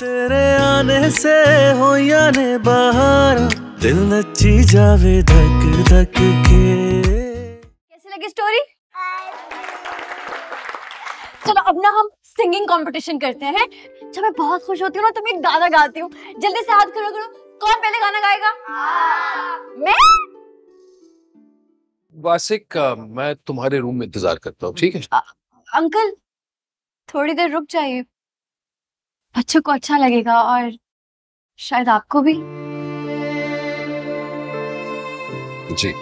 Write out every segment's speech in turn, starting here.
तेरे आने से हो याने बाहर दिल नची जावे धक धक के। कैसी लगी स्टोरी? चलो अब ना हम सिंगिंग कंपटीशन करते हैं। जब मैं बहुत खुश होती हूँ ना तो मैं एक गाना गाती हूँ। जल्दी से हाथ खड़ा करो, कौन पहले गाना गाएगा? मैं। वासिक, मैं तुम्हारे रूम में इंतजार करता हूँ, ठीक है? अंकल थोड़ी देर रुक जाइए, बच्चों को अच्छा लगेगा और शायद आपको भी। जी।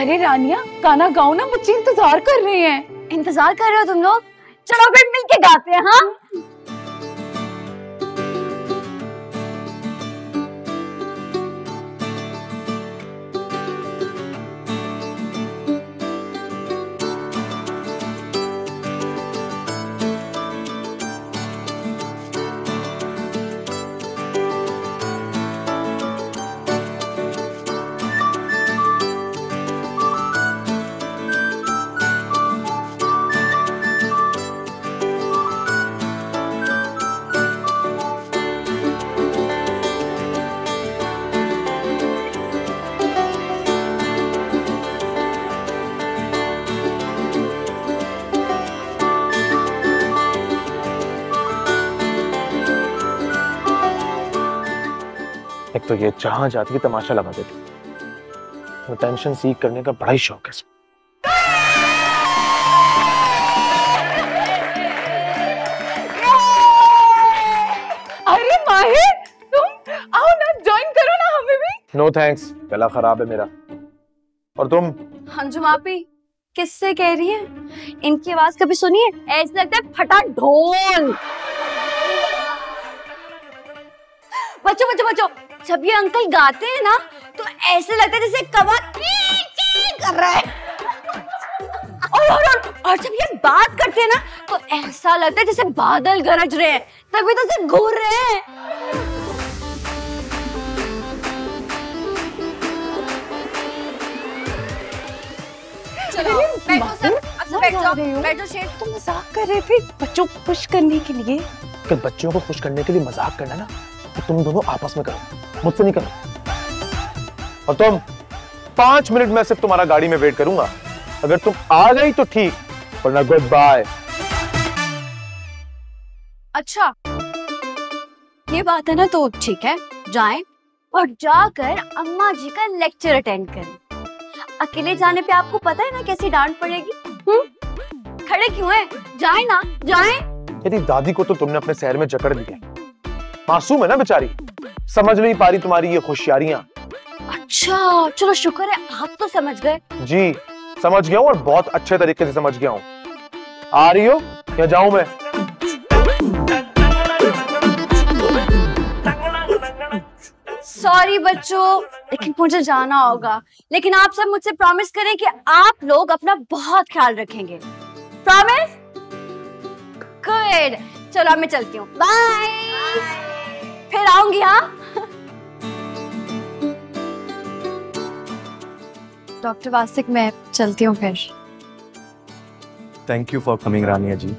अरे रानिया गाना गाओ ना, बच्चे इंतजार कर रहे हैं। इंतजार कर रहे हो तुम लोग? चलो फिर मिलके गाते हैं। हाँ तो ये जहां जाती है तमाशा लगा देती है, तो टेंशन सीख करने का बड़ा ही शौक है। अरे माहिर तुम आओ ना, ज्वाइन करो ना हमें भी। नो थैंक्स, गला खराब है मेरा। और तुम? अंजुम आपी किससे कह रही है? इनकी आवाज कभी सुनी है? ऐसा लगता है फटा ढोल। बच्चों बच्चों बच्चों, जब ये अंकल गाते हैं ना तो ऐसे लगता है जैसे कवाक कर रहा है। और जब ये बात करते हैं ना तो ऐसा लगता है जैसे बादल गरज रहे हैं, तभी तो सिर्फ घूर रहे हैं। चलो बैठो शेर। तुम मजाक कर रहे थे बच्चों को खुश करने के लिए। बच्चों को खुश करने के लिए मजाक करना ना तुम दोनों आपस में करो, मुझसे नहीं करो। और तुम 5 मिनट में सिर्फ तुम्हारा गाड़ी में वेट करूंगा, अगर तुम आ गई तो ठीक, वरना गुड बाय। अच्छा ये बात है ना, तो ठीक है जाएं और जाकर अम्मा जी का लेक्चर अटेंड करें। अकेले जाने पे आपको पता है ना कैसी डांट पड़ेगी। खड़े क्यों हैं? जाएं ना जाएं। यदि दादी को तो तुमने अपने शहर में जकड़ दिया, मासूम है ना बेचारी, समझ नहीं पा रही तुम्हारी ये होशियारियां। अच्छा चलो शुक्र है आप तो समझ गए। जी समझ गया हूँ, और बहुत अच्छे तरीके से समझ गया हूँ। आ रही हो या जाऊं मैं? सॉरी बच्चों लेकिन मुझे जाना होगा, लेकिन आप सब मुझसे प्रॉमिस करें कि आप लोग अपना बहुत ख्याल रखेंगे। प्रॉमिस? गुड। चलो मैं चलती हूँ, बाय, फिर आऊंगी। हाँ डॉक्टर वासिक मैं चलती हूँ फिर। Thank you for coming Rania ji,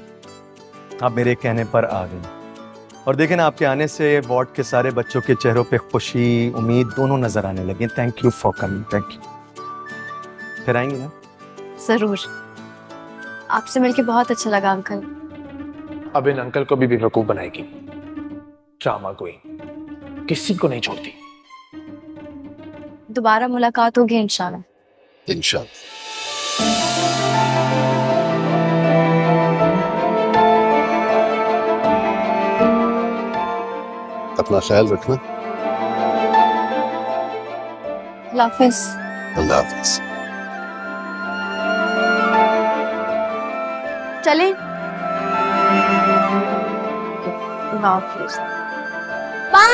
आप मेरे कहने पर आ गई। और देखें ना आपके आने से वार्ड के सारे बच्चों के चेहरों पे खुशी, उम्मीद दोनों नजर आने लगी। Thank you for coming. Thank you. फिर आएंगे ना? जरूर। आपसे मिलके बहुत अच्छा लगा अंकल। अब इन अंकल को भी बेवकूफ बनाएगी। ड्रामा कोई किसी को नहीं छोड़ती। दोबारा मुलाकात होगी इंशाल्लाह। इंशाल्लाह। अपना ख्याल रखना। अल्लाह हाफ़िज़। चले हाफ़िज़। Bye.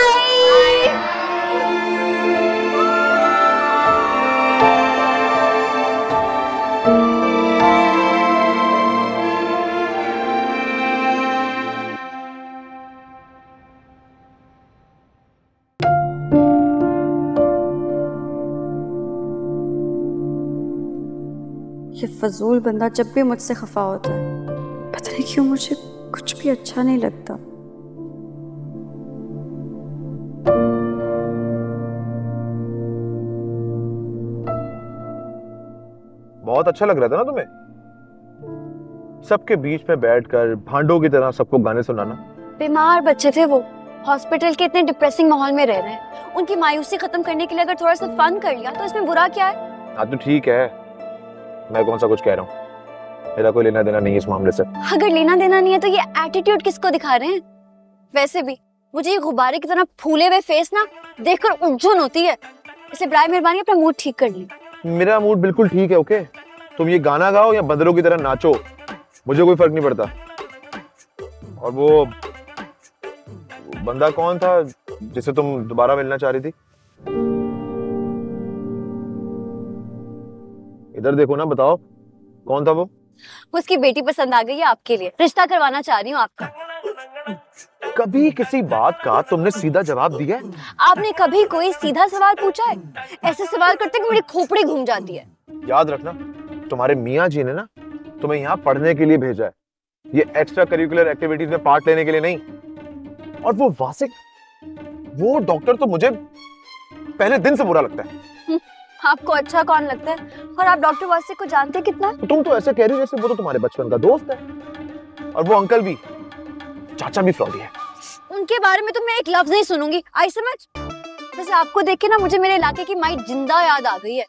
ये फजूल बंदा जब भी मुझसे खफा होता है, पता नहीं क्यों मुझे कुछ भी अच्छा नहीं लगता। बहुत अच्छा लग रहा था ना तुम्हें, सबके बीच में बैठकर भांडों की तरह सबको गाने सुनाना। बीमार बच्चे थे वो, हॉस्पिटल के इतने डिप्रेसिंग माहौल में रह रहे हैं, उनकी मायूसी खत्म करने के लिए अगर थोड़ा सा फन कर लिया तो इसमें बुरा क्या है? हाँ तो ठीक है, मैं कौन सा कुछ कह रहा हूँ, मेरा कोई लेना देना नहीं है इस मामले से। अगर लेना देना नहीं है तो ये एटीट्यूड किसको दिखा रहे हैं? वैसे भी मुझे ये गुब्बारे की तरह फूले हुए फेस ना देखकर उलझन होती है, इसे बराए मेहरबानी अपना मूड ठीक कर ली। मेरा मूड बिल्कुल ठीक है, ओके? तुम ये गाना गाओ या बंदरों की तरह नाचो, मुझे कोई फर्क नहीं पड़ता। और वो बंदा कौन था जिसे तुम दोबारा मिलना चाह रही थी? इधर देखो ना, बताओ कौन था वो? उसकी बेटी पसंद आ गई है आपके लिए, रिश्ता करवाना चाह रही हूँ आपका। कभी किसी बात का तुमने सीधा जवाब दिया है? आपने कभी कोई सीधा सवाल पूछा है? ऐसे सवाल करते कि मेरी खोपड़ी घूम जाती है। याद रखना, तुम्हारे मियाँ जी ने ना तुम्हें यहाँ पढ़ने के लिए भेजा है, ये एक्स्ट्रा करिकुलर एक्टिविटीज में पार्ट लेने के लिए नहीं। और वो वासिक, वो डॉक्टर तो मुझे पहले दिन से बुरा लगता है। आपको अच्छा कौन लगता है? और आप डॉक्टर वासिक को जानते कितना? तुम तो ऐसे कह रही हो जैसे वो तो तुम्हारे बचपन का दोस्त है। और वो अंकल भी, चाचा भी फ्रॉडी है। उनके बारे में तो मैं एक लफ्ज नहीं सुनूंगी, आई समझ? वैसे आपको देख के ना मुझे मेरे इलाके की माई जिंदा याद आ गई है।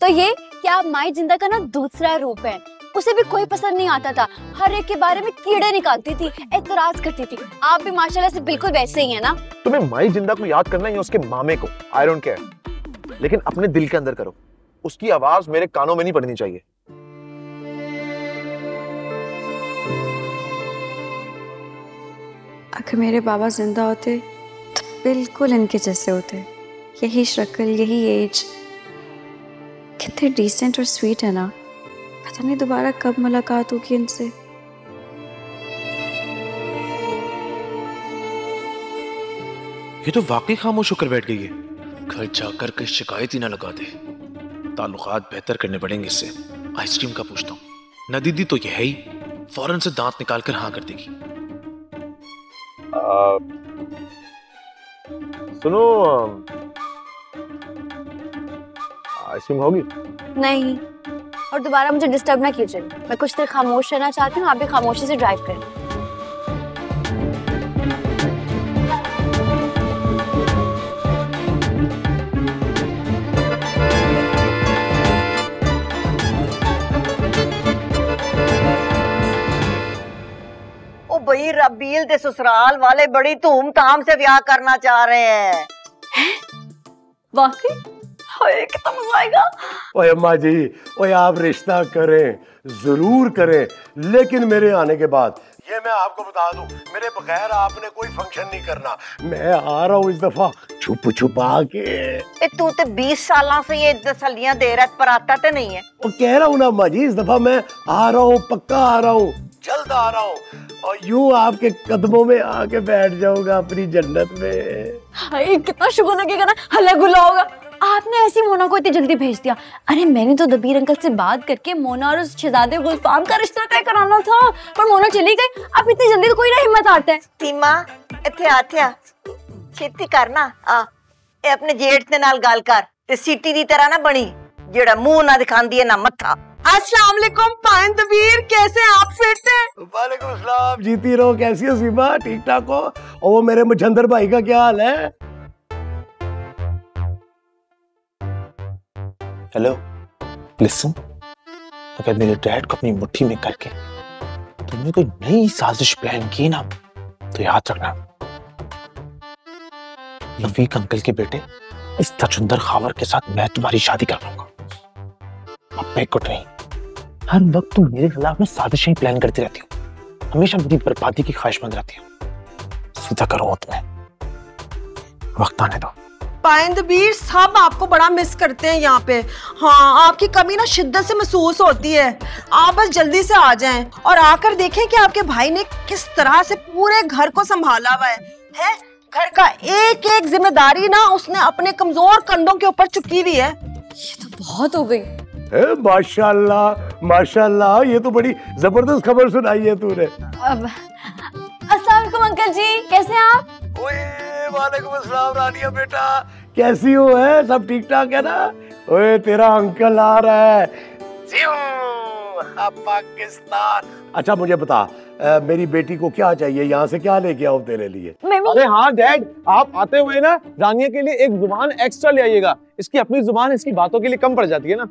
तो ये कि आप माई जिंदा का ना दूसरा रूप है। उसे भी कोई पसंद नहीं आता था, हर एक के बारे में कीड़े निकालती थी, एतराज करती थी। आप भी माशाल्लाह से बिल्कुल वैसे ही है ना। तुम्हें माई जिंदा को याद करना है या उसके मामे को, आई डोंट केयर, लेकिन अपने दिल के अंदर करो। उसकी आवाज मेरे कानों में नहीं पड़नी चाहिए। अगर मेरे बाबा जिंदा होते तो बिल्कुल इनके जैसे होते, यही शक्ल, यही एज। कितने डिसेंट और स्वीट है ना। पता नहीं दोबारा कब मुलाकात होगी इनसे। ये तो वाकई खामोश होकर बैठ गई है, घर जाकर के शिकायत ही ना लगा दे। ताल्लुकात बेहतर करने पड़ेंगे इससे। आइसक्रीम का पूछता हूँ, न दीदी तो यह है ही, फौरन से दांत निकाल कर हाँ कर देगी। सुनो, आइसक्रीम होगी? नहीं, और दोबारा मुझे डिस्टर्ब ना कीजिए। मैं कुछ देर खामोश रहना चाहती हूँ, आप भी खामोशी से ड्राइव करें। वही रबील के ससुराल वाले बड़ी धूमधाम से ब्याह करना चाह रहे हैं। वाकई? हाय कितना मजा आएगा। ओए अम्मा जी, ओए आप रिश्ता करें, जरूर करें, लेकिन मेरे आने के बाद। ये मैं आपको बता दूं, मेरे बगैर आपने कोई फंक्शन नहीं करना। मैं आ रहा हूँ इस दफा छुप छुपा के। तू तो 20 साल से ये तसल्लियां दे रहा है, पर आता तो नहीं है। वो कह रहा हूँ ना अम्मा जी, इस दफा मैं आ रहा हूँ, पक्का आ रहा हूँ, जल्द आ रहा हूँ, और यूं आपके कदमों में आके बैठ जाऊंगा अपनी जन्नत में। हाय कितना शुगर लगेगा ना, हल्ला गुल्ला होगा। आपने ऐसी मोना को इतनी जल्दी भेज दिया। अरे मैंने तो दबीर अंकल से बात करके मोना और उस शहजादे गुलफाम का रिश्ता तय कराना था, पर मोना चली गई। अब इतनी जल्दी तो कोई ना हिम्मत आता है। सीमा इथे आ, थे छेती कर ना, आ ए अपने जेठ दे नाल गल कर, ते सिटी दी तरह ना बनी जेड़ा मुंह ना दिखांदी है ना मत्था। अस्सलाम वालेकुम पान दबीर, कैसे आप फिट हैं? वालेकुम अस्सलाम, जीती रहो। कैसी हो सीमा, ठीक ठाक हो? और वो मेरे मुझंदर भाई का क्या हाल है? हेलो लिसन, अगर मेरे डैड को अपनी मुट्ठी में करके तुमने कोई नई साजिश प्लान की ना, तो याद रखना रफीक अंकल के बेटे इस तचुंदर खावर के साथ मैं तुम्हारी शादी कर लूंगा। कुछ नहीं, हर वक्त तुम मेरे खिलाफ में साजिशें प्लान करती रहती हो, हमेशा मेरी बर्बादी की ख्वाहिशमंद रहती हो। सीधा करो, तुम्हें वक्त आने दो। पायंदबीर साहब आपको बड़ा मिस करते हैं यहाँ पे। हाँ, आपकी कमी ना शिद्दत से महसूस होती है। आप बस जल्दी से आ जाएं और आकर देखें कि आपके भाई ने किस तरह से पूरे घर को संभाला हुआ है। घर का एक एक जिम्मेदारी ना उसने अपने कमजोर कंधों के ऊपर चुकी हुई है। ये तो बहुत हो गई। माशाल्लाह माशाल्लाह, ये तो बड़ी जबरदस्त खबर सुनाई है तूने। अस्सलाम अंकल जी, कैसे हैं आप? ओए वालेकुम अस्सलाम रानिया बेटा, कैसी हो? है सब ठीक ठाक है ना? ओए तेरा अंकल आ रहा है पाकिस्तान। अच्छा मुझे बता, मेरी बेटी को क्या चाहिए, यहाँ से क्या लेके आओ तेरे लिए? अरे हाँ डैड, आप आते हुए ना रानिया के लिए एक जुबान एक्स्ट्रा ले आइएगा, इसकी अपनी जुबान इसकी बातों के लिए कम पड़ जाती है ना।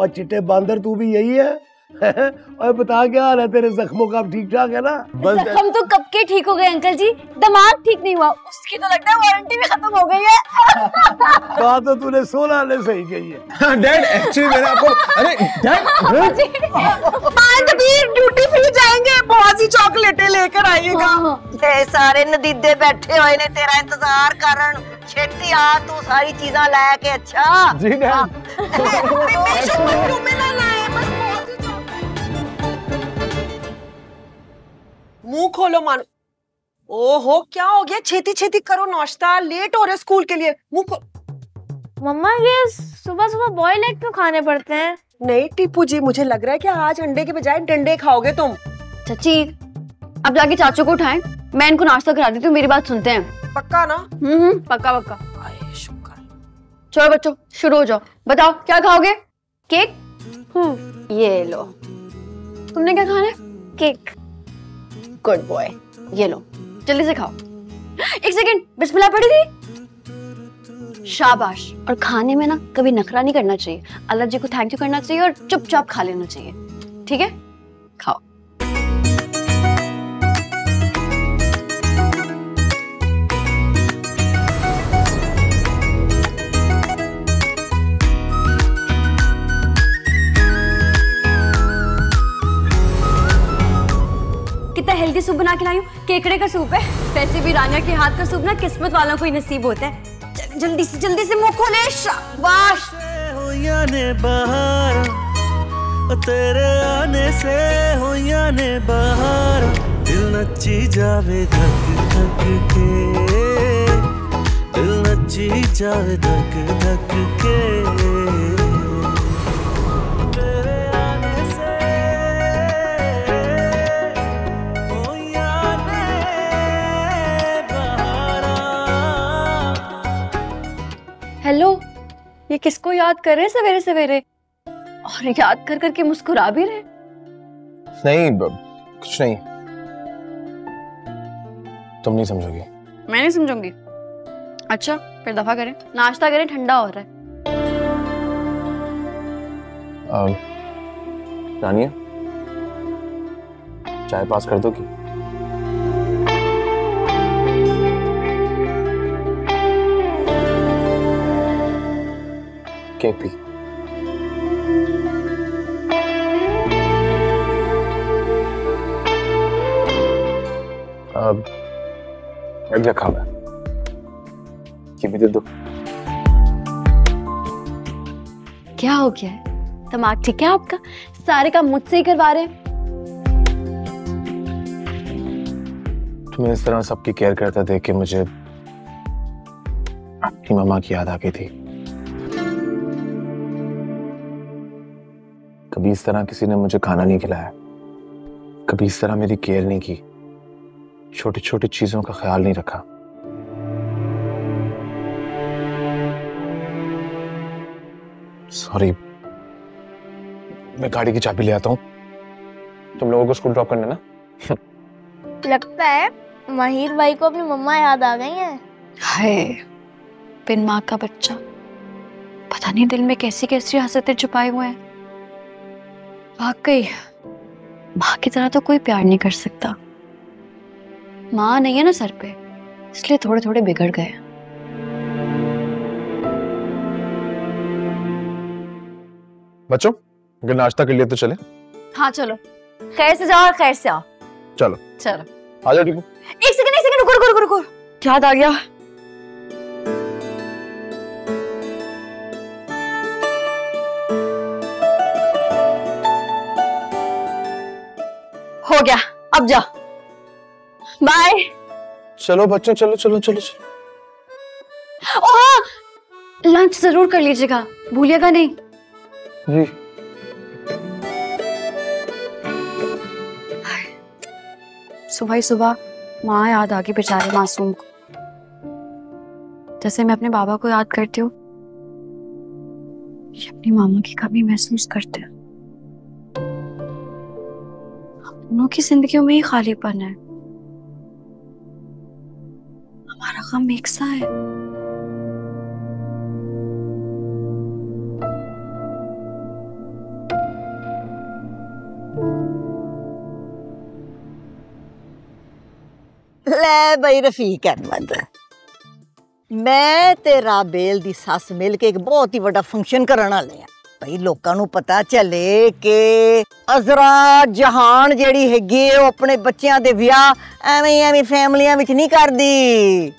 और चिट्टे बांदर तू भी यही है? और बता क्या हाल है तेरे, जख्मों का ठीक ठाक है ना? जख्म तो कब के ठीक हो गए अंकल जी, दिमाग ठीक नहीं हुआ, उसकी तो लगता है वारंटी भी खत्म हो गई है। बात तो तूने 16 सही कही है डैड। एक्चुअली मैंने आपको, अरे डैड ड्यूटी फ्री जाएंगे, बहुत सी चॉकलेटें लेकर आइएगा। ये सारे नदीदे बैठे हुए ने तेरा इंतजार करन, छेती आ तू सारी चीजा लाके। अच्छा जी डैड, मुंह खोलो मानो। ओहो क्या हो गया, छेती छेती करो नाश्ता, लेट हो रहे स्कूल के लिए। मुंह खोलो। मम्मा ये सुबह सुबह बॉयल एग क्यों खाने पड़ते हैं? नहीं टीपू जी, मुझे लग रहा है कि आज अंडे के बजाय डंडे खाओगे तुम। चाची अब जाके चाचू को उठाएं, मैं इनको नाश्ता करा देती हूँ, मेरी बात सुनते हैं। पक्का ना? पक्का पक्का। चलो बच्चों शुरू हो जाओ, बताओ क्या खाओगे? केक? ये लो। तुमने क्या खाना है? केक। गुड बॉय, ये लो जल्दी से खाओ। एक सेकंड, बिस्मिल्लाह पढ़ी थी? शाबाश। और खाने में ना कभी नखरा नहीं करना चाहिए, अल्लाह जी को थैंक यू करना चाहिए और चुपचाप खा लेना चाहिए, ठीक है? खाओ। हेल्दी सूप बना के लाई हूं, केकड़े का सूप है। वैसे भी रानिया के हाथ का सूप ना किस्मत वालों को ही नसीब होता है। जल्दी से मुंह खोले। शाबाश। तेरे आने से हो याने बहार, दिल नची जावे धक धक के, दिल नची जावे धक धक के। हेलो, ये किसको याद कर रहे सवेरे सवेरे, और याद कर करके मुस्कुरा भी रहे? नहीं कुछ नहीं, तुम नहीं समझोगी। मैं नहीं समझूंगी। अच्छा फिर दफा करें, नाश्ता करें, ठंडा हो रहा है। रानिया चाय पास कर दो। कि केपी अब अगला खाना दे दो। क्या हो गया है, दिमाग ठीक है आपका? सारे काम मुझसे ही करवा रहे। तुम्हें इस तरह सबकी केयर करता देख के मुझे अपनी मामा की याद आ गई थी। कभी इस तरह किसी ने मुझे खाना नहीं खिलाया, कभी इस तरह मेरी केयर नहीं की, छोटी छोटी चीजों का ख्याल नहीं रखा। सॉरी, मैं गाड़ी की चाबी ले आता हूँ, तुम लोगों को स्कूल ड्रॉप करना ना। लगता है माहिर भाई को अपनी मम्मा याद आ गई है। हाय बिन माँ का बच्चा, पता नहीं दिल में कैसी कैसी हसरतें छुपाए हुए हैं। वाकई माँ की तरह तो कोई प्यार नहीं कर सकता। माँ नहीं है ना सर पे, इसलिए थोड़े थोड़े बिगड़ गए। बच्चों अगर नाश्ता कर लिया तो चले? हाँ चलो, खैर से जाओ और खैर से आओ। चलो चलो आ जाओ। एक सेकंड रुको। याद आ गया, हो गया, अब जा बाय। चलो बच्चों चलो। ओह लंच जरूर कर लीजिएगा, भूलिएगा नहीं जी। सुबह ही सुबह माँ याद आ गई बेचारे मासूम को, जैसे मैं अपने बाबा को याद करती हूँ अपनी मामा की कमी महसूस करते हैं। दोनों की जिंदगियों में ही खालीपन है, हमारा गम एक सा है। ले भाई रफीक अहमद, मैं ते राबेल दी सस मिल के एक बहुत ही बड़ा फंक्शन करना ले आं। भाई लोगों को पता चले कि अजरा जहान जिहड़ी हैगी ओह अपने बच्चों के विआह एवें एवें फैमिलियां विच नहीं करदी।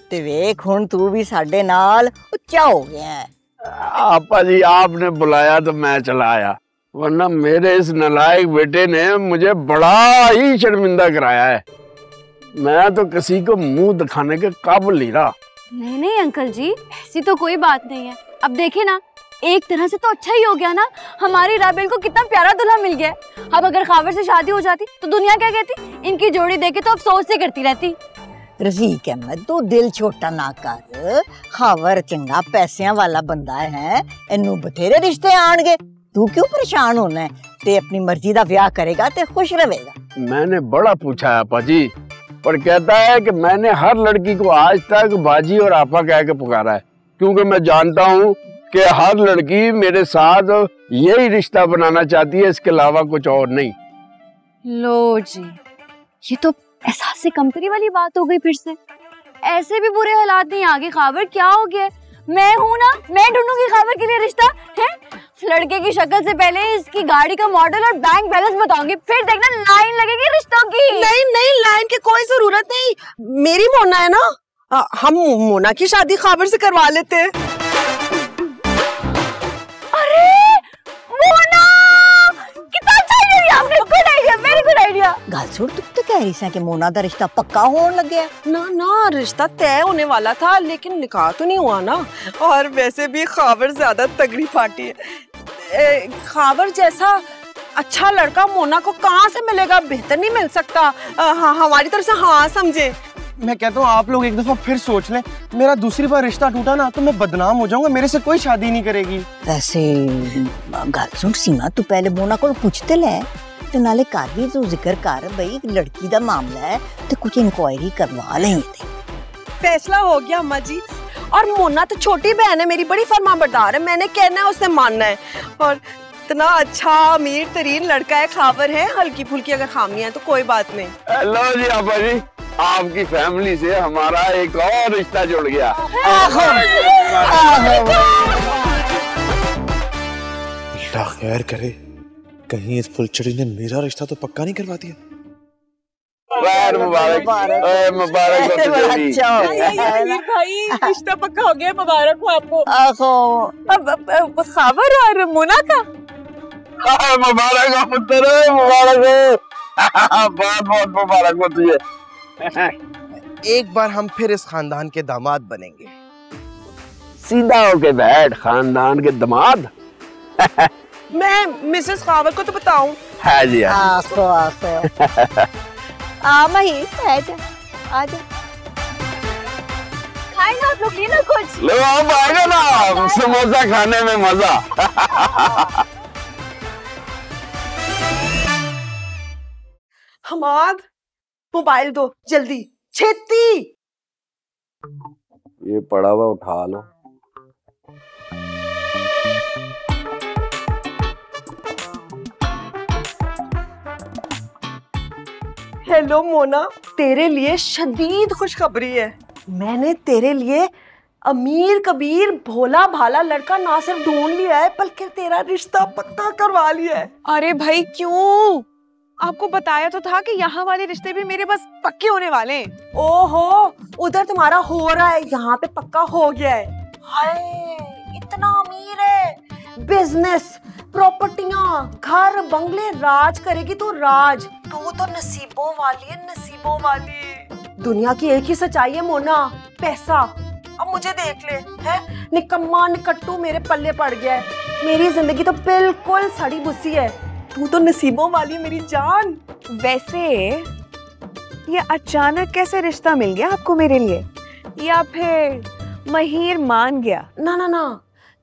ते वेख हुण तू भी साडे नाल उच्चा हो गया है। आपा जी आपने बुलाया तो मैं चला आया, वरना मेरे इस नालायक बेटे ने मुझे बड़ा ही शर्मिंदा कराया है। मैं तो किसी को मुंह दिखाने के काबिल ही रहा। नहीं नहीं अंकल जी, ऐसी तो कोई बात नहीं है। अब देखे ना, एक तरह से तो अच्छा ही हो गया ना, हमारी राबेल को कितना प्यारा दूल्हा मिल गया। अब अगर खावर से शादी हो जाती तो दुनिया क्या कहती, इनकी जोड़ी देखे तो अफसोस से करती रहती। रफीक अहमद तू दिल छोटा ना कर, खावर चंगा पैसों वाला बंदा है, इनू बथेरे रिश्ते आएंगे, तू क्यों परेशान होना है। ते अपनी मर्जी का ब्याह करेगा ते खुश रहेगा। मैंने बड़ा पूछा है आपा जी, पर कहता है कि मैंने हर लड़की को आज तक बाजी और आपा कह के पुकारा है, क्योंकि मैं जानता हूँ कि हर लड़की मेरे साथ यही रिश्ता बनाना चाहती है, इसके अलावा कुछ और नहीं। लो जी, ये तो एहसास से कमतरी वाली बात हो गई फिर से। ऐसे भी बुरे हालात नहीं आगे खाबर, क्या हो गया? मैं हूँ ना, मैं ढूंढूंगी खाबर के लिए रिश्ता है। लड़के की शक्ल से पहले इसकी गाड़ी का मॉडल और बैंक बैलेंस बताऊंगी, फिर देखना लाइन लगेगी रिश्तों की। नहीं नहीं, लाइन की कोई जरूरत नहीं, मेरी मोना है ना, हम मोना की शादी खाबर से करवा लेते हैं। तू तो कह रही है कि मोना का रिश्ता पक्का होने लग गया। ना ना, रिश्ता तय होने वाला था, लेकिन निकाह तो नहीं हुआ ना। और वैसे भी खावर ज्यादा तगड़ी पार्टी है, खावर जैसा अच्छा लड़का मोना को कहाँ से मिलेगा, बेहतर नहीं मिल सकता। हाँ, हमारी तरफ से हाँ समझे। मैं कहता हूँ आप लोग एक दफा फिर सोच लें, मेरा दूसरी बार रिश्ता टूटा ना तो मैं बदनाम हो जाऊंगा, मेरे से कोई शादी नहीं करेगी। वैसे गल सुन सीमा, तू पहले मोना को पूछते ले, तो नाले कारी तो जिक्र कर भाई लड़की दा मामला है, तो कुछ इंक्वायरी करवा लेंगे। फैसला हो गया अम्मा जी, और मोना तो छोटी बहन है मेरी, बड़ी फरमाबरदार है, मैंने कहना है उसने मानना है। और इतना अच्छा अमीर तरीन लड़का है, खाबर है, हल्की फुल्की अगर खामियां है तो कोई बात नहीं। हेलो जी आपा जी, आपकी फैमिली से हमारा एक और रिश्ता जुड़ गया। खैर करे, कहीं इस फुलचड़ी ने मेरा रिश्ता तो पक्का नहीं करवा दिया। मुबारक मुबारक भाई, रिश्ता पक्का हो गया, मुबारक हो आपको। अब खबर और मोना का मुबारक हो पुत्र, मुबारक हो, बहुत बहुत मुबारक हो तुझे। एक बार हम फिर इस खानदान के दामाद बनेंगे। सीधा होके बैठ, खानदान के दामाद। मैं मिसेस खावर को तो बताऊं। हाँ जी आसो आसो। महीर आजा आजा, खाए ना आप लोग, ले ना कुछ। लो अब आएगा ना, समोसा खाने में मजा। हमाद मोबाइल दो जल्दी, छेती ये पड़ा हुआ उठा लो। हेलो मोना, तेरे लिए शदीद खुशखबरी है, मैंने तेरे लिए अमीर कबीर भोला भाला लड़का ना सिर्फ ढूंढ लिया है, बल्कि तेरा रिश्ता पक्का करवा लिया है। अरे भाई क्यों, आपको बताया तो था कि यहाँ वाले रिश्ते भी मेरे बस पक्के होने वाले। ओहो, उधर तुम्हारा हो रहा है, यहाँ पे पक्का हो गया है। हाय इतना अमीर है, बिजनेस, प्रॉपर्टियां, घर, बंगले, राज करेगी तू राज। तू तो नसीबों वाली है, नसीबों वाली। दुनिया की एक ही सच्चाई है मोना, पैसा। अब मुझे देख ले, है निकम्मा निकट्टू मेरे पल्ले पड़ गया है, मेरी जिंदगी तो बिल्कुल सड़ी बुसी है। तू तो नसीबों वाली मेरी जान। वैसे ये अचानक कैसे रिश्ता मिल गया आपको मेरे लिए? या फिर महीर मान गया? ना ना ना,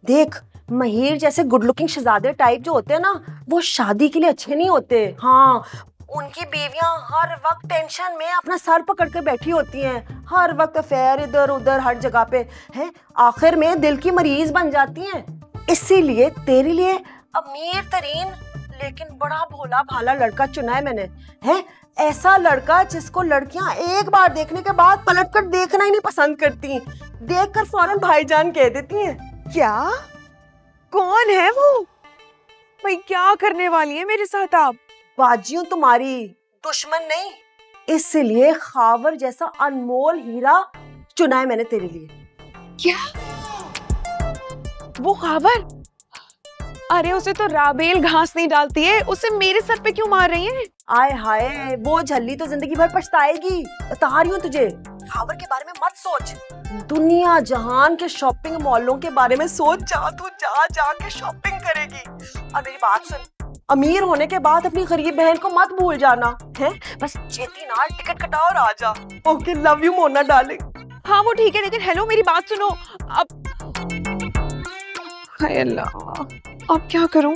देख महीर जैसे गुड लुकिंग शहजादे टाइप जो होते हैं ना, वो शादी के लिए अच्छे नहीं होते। हाँ, उनकी बीवियां हर वक्त टेंशन में अपना सर पकड़ कर बैठी होती हैं, हर वक्त अफेयर इधर उधर हर जगह पे है, आखिर में दिल की मरीज बन जाती हैं। इसीलिए तेरे लिए अमीर तरीन लेकिन बड़ा भोला भाला लड़का चुना है मैंने, है ऐसा लड़का जिसको लड़कियां एक बार देखने के बाद पलट कर देखना ही नहीं पसंद करती, देखकर फौरन भाईजान कह देती हैं। क्या? कौन है वो? भाई क्या करने वाली है मेरे साथ आप? बाजियों तुम्हारी, दुश्मन नहीं। इसलिए खावर जैसा अनमोल हीरा चुना है मैंने तेरे लिए। क्या वो खावर? अरे उसे तो राबेल घास नहीं डालती है, उसे मेरे सर पे क्यों मार रही है? आय हाय, वो झल्ली तो जिंदगी भर पछताएगी, बता रही हूँ तुझे। खावर के बारे में मत सोच, दुनिया जहान के शॉपिंग मॉलों के बारे में सोच। जा तू, जा जाके शॉपिंग करेगी। और मेरी बात सुन, अमीर होने के बाद अपनी गरीब बहन को मत भूल जाना है, बस चेती ना, टिकट कटाओ और आ जा। Okay, love you Mona darling. हाँ वो ठीक है, लेकिन हेलो मेरी बात सुनो। अब हाय अल्लाह, अब क्या करूं?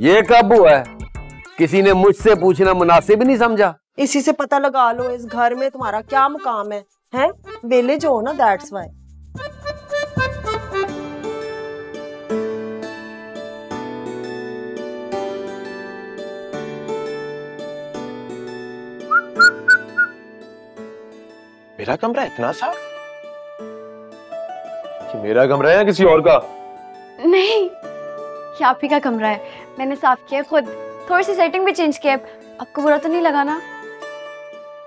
ये कब हुआ है? किसी ने मुझसे पूछना मुनासिब नहीं समझा। इसी से पता लगा लो इस घर में तुम्हारा क्या मुकाम है, हैं? बेले जो हो ना, दैट्स व्हाई। मेरा कमरा इतना साफ कि मेरा कमरा है या किसी और का? नहीं, आप ही का कमरा है, मैंने साफ किया खुद, थोड़ी सी सेटिंग भी चेंज किया। आपको बुरा तो नहीं लगा ना?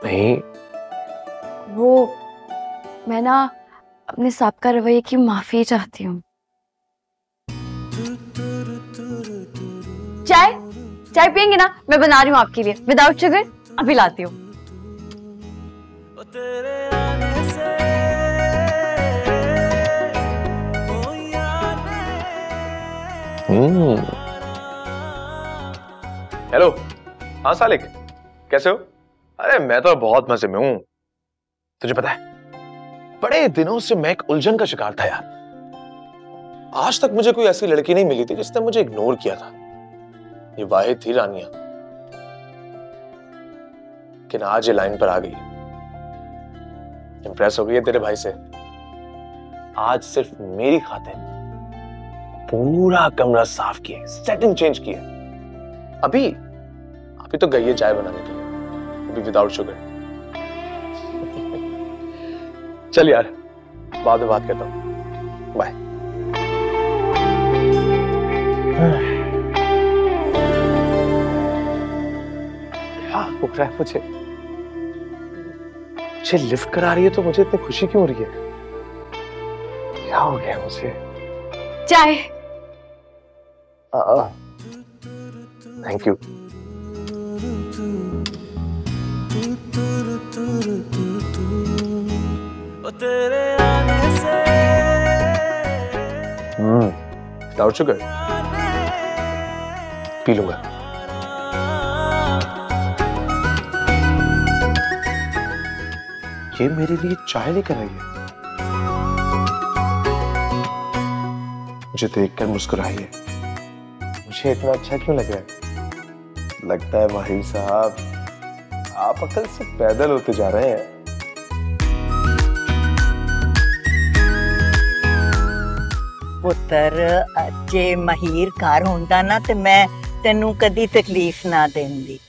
नहीं, वो मैं ना अपने साबका रवैये की माफी चाहती हूँ। चाय चाय पियेंगे ना? मैं बना रही हूँ आपके लिए विदाउट शुगर, अभी लाती हूँ। हेलो। हाँ सालिक, कैसे हो? अरे मैं तो बहुत मजे में हूँ। तुझे पता है, बड़े दिनों से मैं एक उलझन का शिकार था यार। आज तक मुझे कोई ऐसी लड़की नहीं मिली थी जिसने मुझे इग्नोर किया था। ये वाहिद थी रानिया, लेकिन आज ये लाइन पर आ गई। इंप्रेस हो गई है तेरे भाई से। आज सिर्फ मेरी खातिर पूरा कमरा साफ किया, सेटिंग चेंज किया। अभी अभी तो गई है चाय बनाने के लिए, अभी विदाउट शुगर। चल यार, बाद में बात करता हूँ, बाय। क्या है मुझे? मुझे लिफ्ट करा रही है तो मुझे इतनी खुशी क्यों हो रही है? क्या हो गया मुझे? चाय। Thank you. विदाउट शुगर पी लूंगा। ये मेरे लिए चाय लेकर आई है, मुझे देखकर मुस्कुराई है। मुझे इतना अच्छा क्यों लग रहा है? लगता है माहिर साहब आप अकल से पैदल होते जा रहे हैं। पुत्र जे माहिर घर होता ना तो मैं तेनू कभी तकलीफ ना देंदी।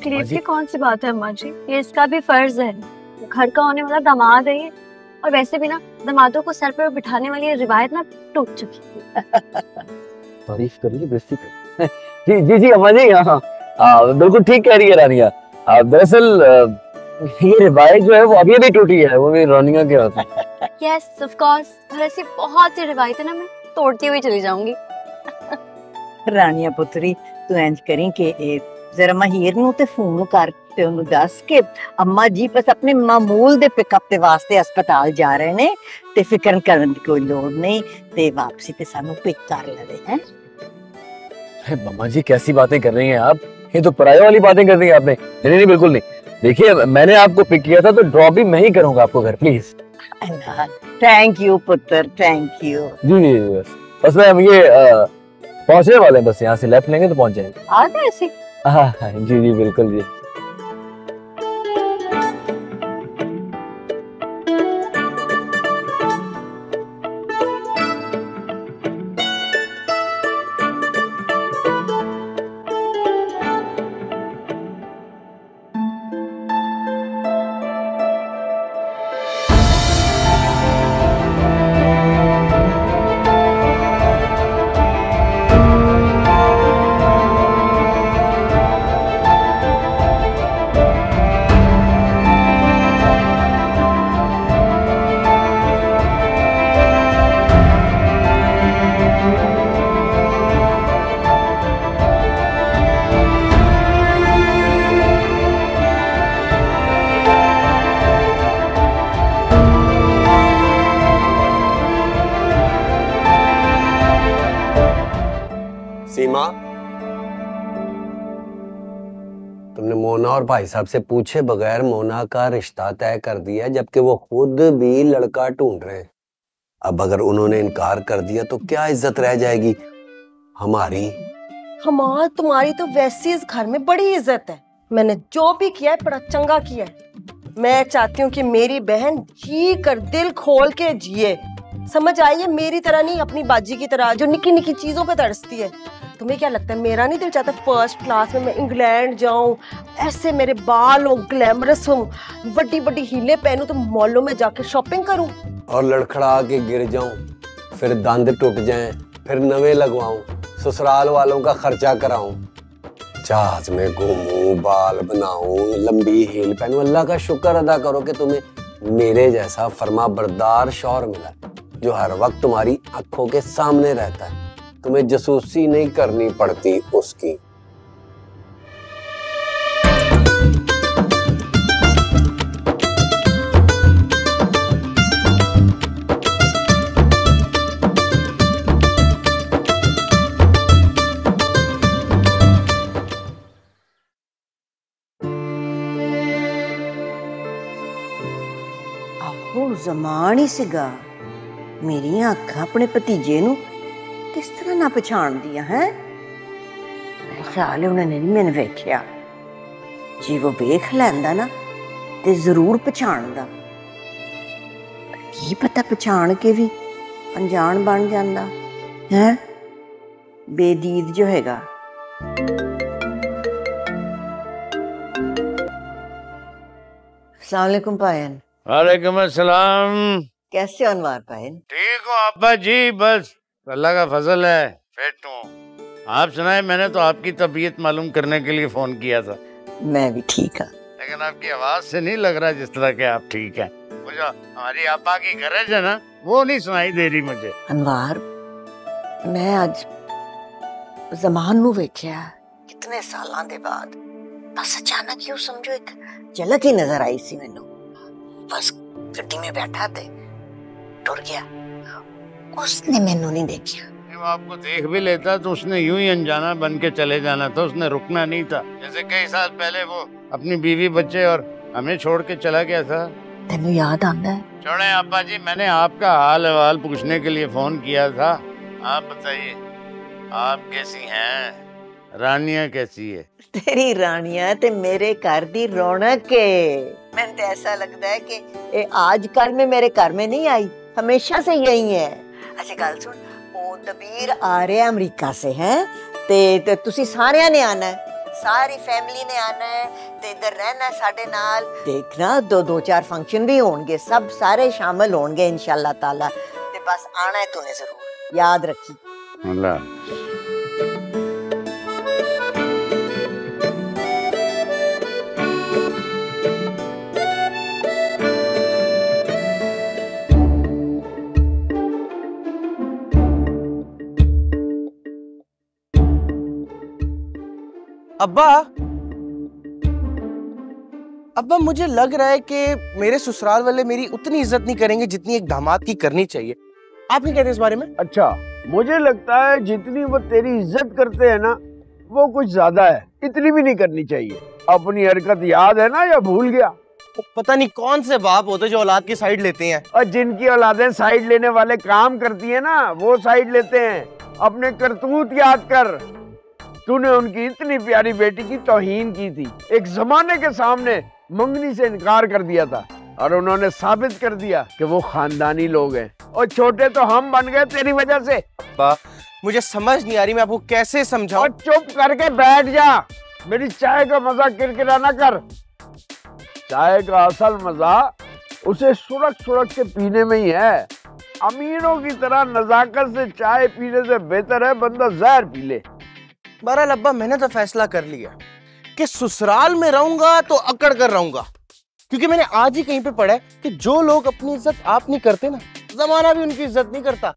तकलीफ की कौन सी बात है अम्मा जी, ये इसका भी फर्ज है, घर का होने वाला दामाद है। और वैसे भी ना दमादों को सर पर बिठाने वाली रिवायत ना टूट चुकी है। तारीफ करिए, बेइज्जती करिए। जी जी जी अम्मा जी, हाँ बिल्कुल ठीक कह रही है रानिया। दरअसल ये रिवायत जो है वो अभी अभी टूटी है, वो भी रानिया के हाथ है। यस ऑफ कोर्स, और ऐसी बहुत सी रिवायतें ना मैं तोड़ती हुई चली जाऊंगी। रानिया पुत्री तू इंज करी के जरा माहिर नूं ते फोन कर ते उन्हें दस के अम्मा जी बस अपने मामूल दे पिकअप दे वास्ते अस्पताल जा रहे ने ते फिकर करन दी कोई लोड़ नहीं ते वापसी ते सानू पिक कर लेवे हैं। अरे मम्मा जी कैसी बातें कर रही हैं आप, ये तो पराये वाली बातें कर दी आपने। नहीं नहीं बिल्कुल नहीं, देखिए मैंने आपको पिक किया था तो ड्रॉप भी मैं ही करूंगा आपको घर, प्लीज। थैंक यू पुत्र, थैंक यू। जी जी बस हम ये पहुंचने वाले हैं, बस यहाँ से लेफ्ट लेंगे तो पहुंच जाएंगे। आ गए ऐसे? हाँ जी जी बिल्कुल जी। तुमने मोना और भाई साहब से पूछे बगैर मोना का रिश्ता तय कर दिया, जबकि वो खुद भी लड़का ढूंढ रहे हैं। अब अगर उन्होंने इनकार कर दिया तो क्या इज्जत रह जाएगी हमारी? हमारी तुम्हारी तो वैसे इस घर में बड़ी इज्जत है। मैंने जो भी किया है बड़ा चंगा किया है। मैं चाहती हूँ कि मेरी बहन जी कर दिल खोल के जिए, समझ आई है? मेरी तरह नहीं, अपनी बाजी की तरह जो निकी निकी चीजों पे तरसती है। तुम्हें क्या लगता है मेरा नहीं दिल चाहता फर्स्ट क्लास में मैं इंग्लैंड जाऊं, ऐसे मेरे बाल हो, ग्लैमरस हो, बड़ी बड़ी हीलें पहनूं, तो मॉलों में जाके शॉपिंग करूं और लड़खड़ा के गिर जाऊं, फिर दांत टूट जाएं, फिर नवे लगवाऊं, ससुराल वालों का खर्चा कराऊं, जहाज में घूमूं, बाल बनाऊं, लंबी हील पहनूं। अल्लाह का शुक्र अदा करो कि तुम्हें मेरे जैसा फर्मा बरदार शौहर मिला जो हर वक्त तुम्हारी आंखों के सामने रहता है, तुम्हें जासूसी नहीं करनी पड़ती उसकी। आहो ज़माने से गा मेरी आंखें अपने भतीजे नूं किस तरह ना पहचान दिया है। मेरा ख्याल है उन्होंने नहीं मैंने वेखिया, जी वो वेख लैंदा ना ते जरूर पहचानदा, की पता पहचान के भी अनजान बन जांदा है। बेदीद जो हैगा अस्सलाम वालेकुम पायन। वालेकुम अस्सलाम। कैसे हो अनवार पायन? ठीक हो अब्बा जी, बस अल्लाह का फजल है, फिट हूँ। आप सुनाए? मैंने तो आपकी तबीयत मालूम करने के लिए फोन किया था। मैं भी ठीक हूँ, लेकिन आपकी आवाज से नहीं लग रहा जिस तरह के आप ठीक हैं। मुझे हमारी आपा की गरज है ना, वो नहीं सुनाई दे रही मुझे। अनवार मैं आज ज़मान नू देखा कितने सालों के बाद, बस अचानक यूं समझो एक झलक ही नजर आई सी मैनू। बस गड्डी में बैठा थे टुर गया, उसने मैनू नहीं देखा। वो आपको देख भी लेता तो उसने यूं ही अनजाना बन के चले जाना था, उसने रुकना नहीं था। जैसे कई साल पहले वो अपनी बीवी बच्चे और हमें छोड़ के चला गया था। तेनू याद आता है? छोड़े अब्बा जी, मैंने आपका हाल हवाल पूछने के लिए फोन किया था। आप बताइए आप कैसी हैं? रानिया कैसी है? तेरी रानिया ते मेरे घर दी रौनक है। मैंने तो ऐसा लगता है की आज कल में मेरे घर में नहीं आई, हमेशा से यही है। अच्छा गल सुन, वो दबीर आ रहे अमेरिका से हैं ते तुसी सारियां ने आना है, सारी फैमिली ने आना है ते इधर रहना साडे नाल। देखना दो चार फंक्शन भी होंगे, सब सारे शामिल होंगे इंशाल्लाह ताला, ते बस आना है तूने जरूर, याद रखी। अल्लाह अब्बा, अब्बा मुझे लग रहा है कि मेरे ससुराल वाले मेरी उतनी इज्जत नहीं करेंगे जितनी एक दामाद की करनी चाहिए। आप क्या कहते हैं इस बारे में? अच्छा, मुझे लगता है जितनी वो तेरी इज्जत करते हैं ना वो कुछ ज्यादा है, इतनी भी नहीं करनी चाहिए। अपनी हरकत याद है ना या भूल गया? पता नहीं कौन से बाप होते जो औलाद की साइड लेते हैं। और जिनकी औलादें साइड लेने वाले काम करती है ना, वो साइड लेते हैं। अपने करतूत याद कर, तूने उनकी इतनी प्यारी बेटी की तौहीन की थी, एक जमाने के सामने मंगनी से इनकार कर दिया था और उन्होंने साबित कर दिया कि वो खानदानी लोग हैं। और छोटे तो हम बन गए तेरी वजह से। मुझे समझ नहीं आ रही, मैं आपको कैसे समझाऊं? चुप करके बैठ जा, मेरी चाय का मजा किरकिरा ना कर। चाय का असल मजा उसे सुड़क सुड़क के पीने में ही है। अमीरों की तरह नजाकत से चाय पीने से बेहतर है बंदा जहर पी ले। बहरहाल अब्बा, मैंने तो फैसला कर लिया कि ससुराल में रहूंगा तो अकड़ कर रहूंगा, क्योंकि मैंने आज ही कहीं पे पढ़ा है कि जो लोग अपनी इज्जत आप नहीं करते ना, जमाना भी उनकी इज्जत नहीं करता।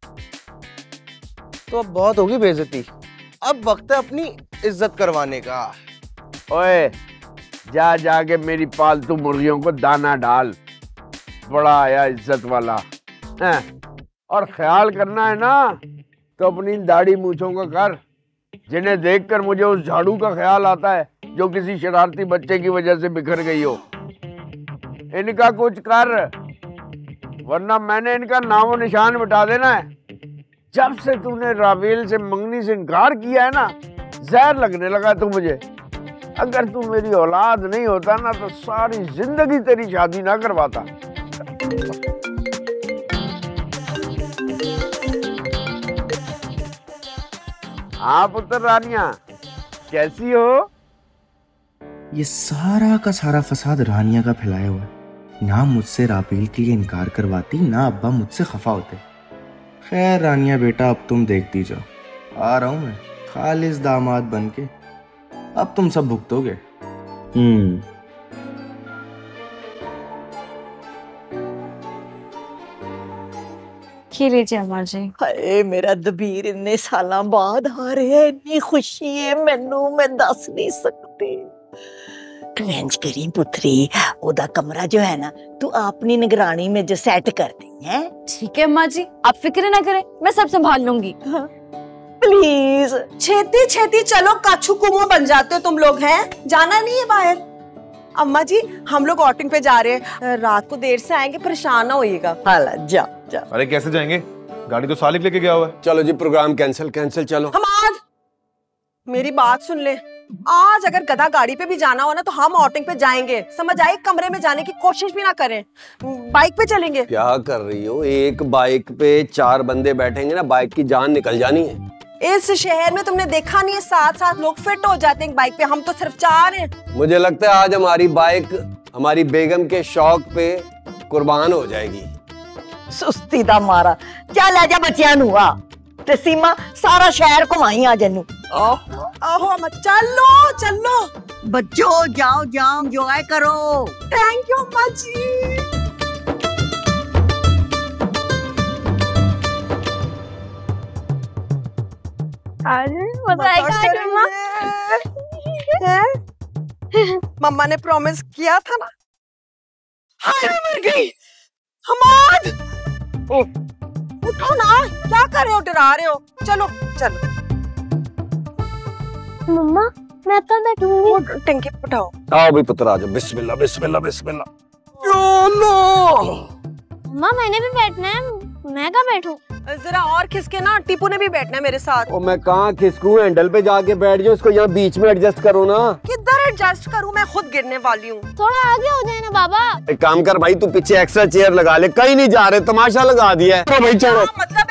तो अब बहुत होगी बेइज्जती, अब वक्त है अपनी इज्जत करवाने का। ओए, जा जाके मेरी पालतू मुर्गियों को दाना डाल, बड़ा आया इज्जत वाला है। और ख्याल करना है ना तो अपनी दाढ़ी मूछों का कर, जिन्हें देखकर मुझे उस झाड़ू का ख्याल आता है जो किसी शरारती बच्चे की वजह से बिखर गई हो। इनका कुछ कर, वरना मैंने इनका नामो निशान मिटा देना है। जब से तूने रावेल से मंगनी से इनकार किया है ना, जहर लगने लगा तू मुझे। अगर तू मेरी औलाद नहीं होता ना तो सारी जिंदगी तेरी शादी ना करवाता। आप उतर रानिया, कैसी हो? ये सारा का सारा फसाद रानिया का फैलाया हुआ है। ना मुझसे रावेल के लिए इनकार करवाती, ना अब्बा मुझसे खफा होते। खैर रानिया बेटा, अब तुम देखती जाओ, आ रहा हूँ मैं खालिस दामाद बन के। अब तुम सब भुगतोगे। हाय मेरा दबीर, इन्ने साल बाद आ रहा है, इतनी खुशी है मैनू, मैं दस नहीं सकती। रेंज करी पुत्री, ओदा कमरा जो है ना तू अपनी निगरानी में जो सेट कर दी है। ठीक है माँ जी, आप फिक्र ना करें, मैं सब संभाल लूंगी। हाँ। प्लीज छेती छेती चलो, काछू कुमो बन जाते हो तुम लोग, हैं जाना नहीं है बाहर। अम्मा जी हम लोग आउटिंग पे जा रहे हैं, रात को देर से आएंगे, परेशान ना होइएगा। हाला जा जा। अरे कैसे जाएंगे, गाड़ी तो सालिक लेके गया हुआ है। चलो जी प्रोग्राम कैंसिल कैंसिल। चलो हम आज, मेरी बात सुन ले, आज अगर गधा गाड़ी पे भी जाना हो ना तो हम आउटिंग पे जाएंगे, समझ आए? कमरे में जाने की कोशिश भी ना करें, बाइक पे चलेंगे। क्या कर रही हो, एक बाइक पे चार बंदे बैठेंगे ना, बाइक की जान निकल जानी है। इस शहर में तुमने देखा नहीं है साथ साथ लोग फिट हो जाते हैं बाइक पे, हम तो सिर्फ चार हैं। मुझे लगता है आज हमारी बाइक हमारी बेगम के शौक पे कुर्बान हो जाएगी। सुस्ती दा मारा, चल आजा बच्चियां नू, आ ते सीमा सारा शहर घुमाई आ जन्नू। आहो चलो चलो बच्चों, जाओ जाओ एंजॉय करो। थैंक यू अम्मा जी। अरे मजा आएगा। मम्मा ने प्रॉमिस किया था ना। हाय मैं मर गई। हमाद उठो ना, क्या कर रहे हो, डरा रहे हो। चलो चलो मम्मा, मैं तो बैठूंगी। टंकी उठाओ। आओ भी पुत्र, आ जाओ। बिस्मिल्लाह बिस्मिल्लाह बिस्मिल्लाह। यो अल्लाह। मम्मा मैंने भी बैठना है, मैं कहाँ बैठूं? जरा और खिसके ना, टीपू ने भी बैठना है मेरे साथ। ओ मैं कहाँ खिसकूं, हैंडल पे जाके बैठ जाओ, इसको यहाँ बीच में एडजस्ट करो ना। किधर एडजस्ट करूँ, मैं खुद गिरने वाली हूँ। थोड़ा आगे हो जाए ना बाबा। एक काम कर भाई, तू पीछे एक्स्ट्रा चेयर लगा ले, कहीं नहीं जा रहे, तमाशा लगा दिया है। तो भाई चलो, मतलब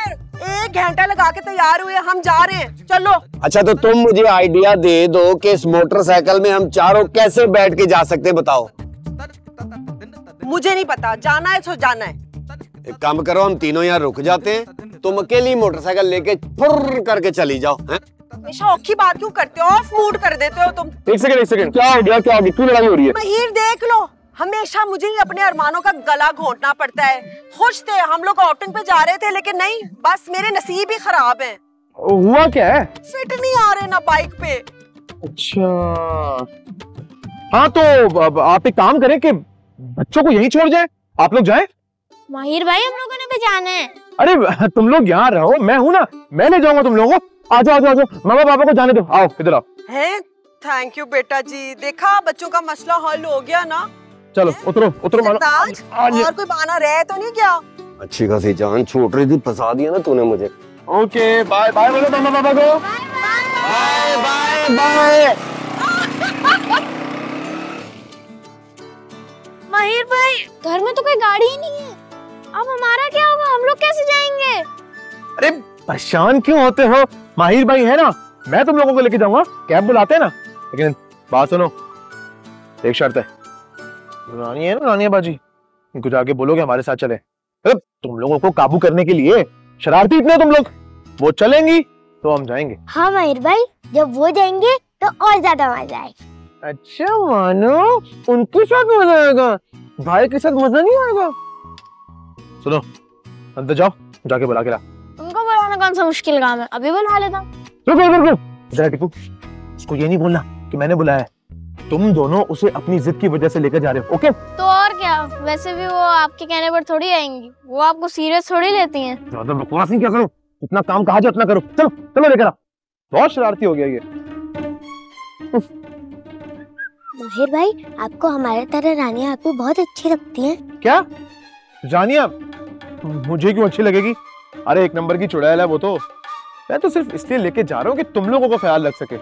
एक घंटा लगा के तैयार हुए, हम जा रहे हैं, चलो। अच्छा तो तुम मुझे आइडिया दे दो कि इस मोटरसाइकिल में हम चारों कैसे बैठ के जा सकते, बताओ। मुझे नहीं पता, जाना है तो जाना है। एक काम करो, हम तीनों यहाँ रुक जाते हैं, तुम अकेली मोटरसाइकिल लेके फुर्र करके चली जाओ। हमेशा औखी बात क्यों करते हो, ऑफ मूड कर देते हो तुम। एक सेकंड, क्या हो गया, क्या हो गया, क्यों लड़ाई हो रही है? महीर देख लो, हमेशा मुझे ही अपने अरमानों का गला घोटना पड़ता है। खुश थे हम लोग आउटिंग पे जा रहे थे, लेकिन नहीं, बस मेरे नसीब ही खराब हैं। हुआ क्या है? फिट नहीं आ रहे ना बाइक पे। अच्छा हाँ, तो आप एक काम करें कि बच्चों को यहीं छोड़ जाए, आप लोग जाए। माहिर भाई हम लोगों ने भी जाना है। अरे तुम लोग यहाँ रहो, मैं हूँ ना, मैं ले जाऊंगा तुम लोगों को। आ जाओ आ जाओ, मामा पापा को जाने दो, आओ इधर आओ। है थैंक यू बेटा जी, देखा बच्चों का मसला हल हो गया ना। चलो उतरो उतरो मानो। और कोई बहाना रहे तो नहीं क्या? अच्छी खासी जान छोड़ रही थी, फंसा दिया ना तूने मुझे। ओके बाय बाय बोलो मम्मा पापा को। Bye bye bye. माहिर भाई घर में तो कोई गाड़ी ही नहीं है, अब हमारा क्या होगा, हम लोग कैसे जाएंगे? अरे परेशान क्यों होते हो, माहिर भाई है ना, मैं तुम लोगों को लेके जाऊंगा, कैब बुलाते हैं ना। लेकिन बात सुनो, एक शर्त है, रानी है ना, रानिया बाजी, इनको जाके बोलोगे हमारे साथ चले। तुम लोगों को काबू करने के लिए शरारती इतने तुम लोग, वो चलेंगी तो हम जाएंगे। हाँ माहिर भाई, जब वो जाएंगे तो और ज्यादा मजा आएगा। अच्छा मानो उनके साथ मजा आएगा, भाई के साथ मजा नहीं आएगा। सुनो अंदर जाओ, जाके बुला के ला। तुमको बुलाना कौन सा मुश्किल काम है, अभी बुला लेता हूँ। उसको ये नहीं बोलना कि मैंने बुलाया है, तुम दोनों उसे अपनी जिद की वजह से लेकर जा रहे हो, ओके? तो और क्या, वैसे भी वो आपके कहने पर थोड़ी आएंगी, वो आपको सीरियस थोड़ी लेती हैं। ज़्यादा बकवास नहीं किया करो, इतना काम कहा जाए उतना करो। चलो चलो लेकर आओ, बहुत शरारती हो गया ये। माहिर भाई आपको हमारे तरह रानिया आपको बहुत अच्छी लगती है क्या? रानिया मुझे क्यों अच्छी लगेगी, अरे एक नंबर की चुड़ैल है वो तो। मैं तो सिर्फ इसलिए लेके जा रहा हूँ कि तुम लोगों को ख्याल रख सके।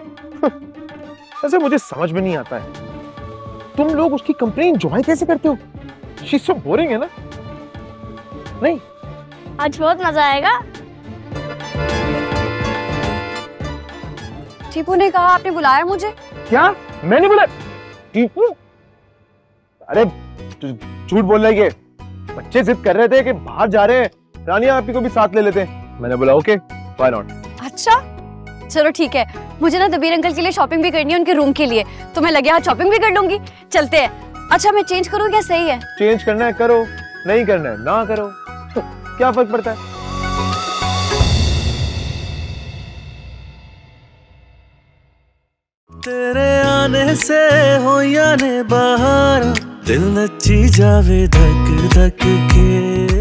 ऐसे मुझे समझ में नहीं आता है तुम लोग उसकी कंपनी एंजॉय कैसे करते हो, शी इज सो बोरिंग है ना। नहीं आज बहुत मजा आएगा। टीपू ने कहा आपने बुलाया मुझे? क्या मैंने बुलाया? टीपू अरे झूठ बोल रहा है ये, बच्चे जिद कर रहे थे कि बाहर जा रहे हैं, रानिया आपी को भी साथ ले लेते हैं, मैंने बोला ओके Why not? अच्छा चलो ठीक है, मुझे ना दबीर अंकल के लिए शॉपिंग भी करनी है उनके रूम के लिए, तो मैं लगे हाथ शॉपिंग भी कर लूंगी, चलते हैं। अच्छा मैं चेंज करूँ क्या सही है? चेंज करना है करो, नहीं करना है ना करो, तो क्या फर्क पड़ता है। तेरे आने से हो या ने बाहर, दिल नची जावे धक धक के।